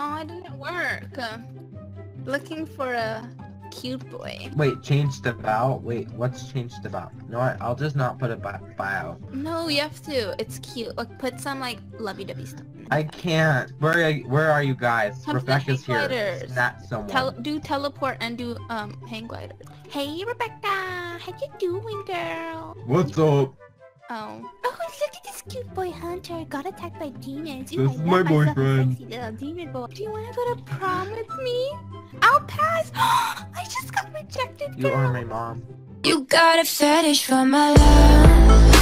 Oh, it didn't work. Looking for a cute boy. Wait, change the vow? Wait, what's change the vow? No, I'll just not put a bio. No, you have to. It's cute. Like, put some, like, lovey-dovey stuff. I can't. Where are you guys? Come Rebecca's here. Snap someone. Do teleport and do hang glider. Hey, Rebecca. How you doing, girl? What's up? Oh. Oh, look at this cute boy Hunter. Got attacked by demons. This is my boyfriend. Sexy little demon boy. Do you want to go to prom with me? I'll pass. I just got rejected, girl. You are my mom. You got a fetish for my love.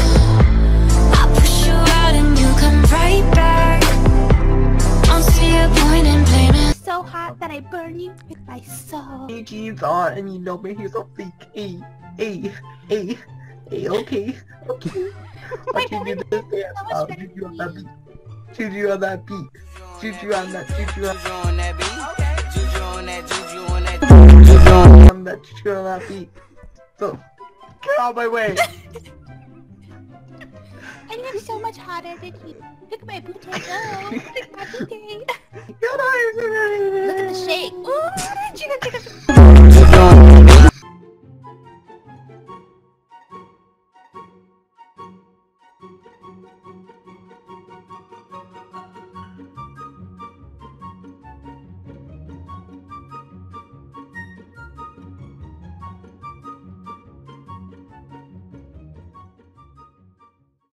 I'll push you out and you come right back. I'll see a point in blaming. So hot that I burn you with my soul. Hey, jeans on and you know me. Here's a fake. Hey, hey, hey. Hey, okay. I can do this dance. I'll shoot you on that beat. Shoot you on that beat. Shoot you on that. Shoot you on that beat. Juju on that. Juju on that. Juju on that. Juju on that beat. So, get out of my way. I look so much hotter than you. Look at my booty. Oh, look at my booty. Look at the shake. Ooh,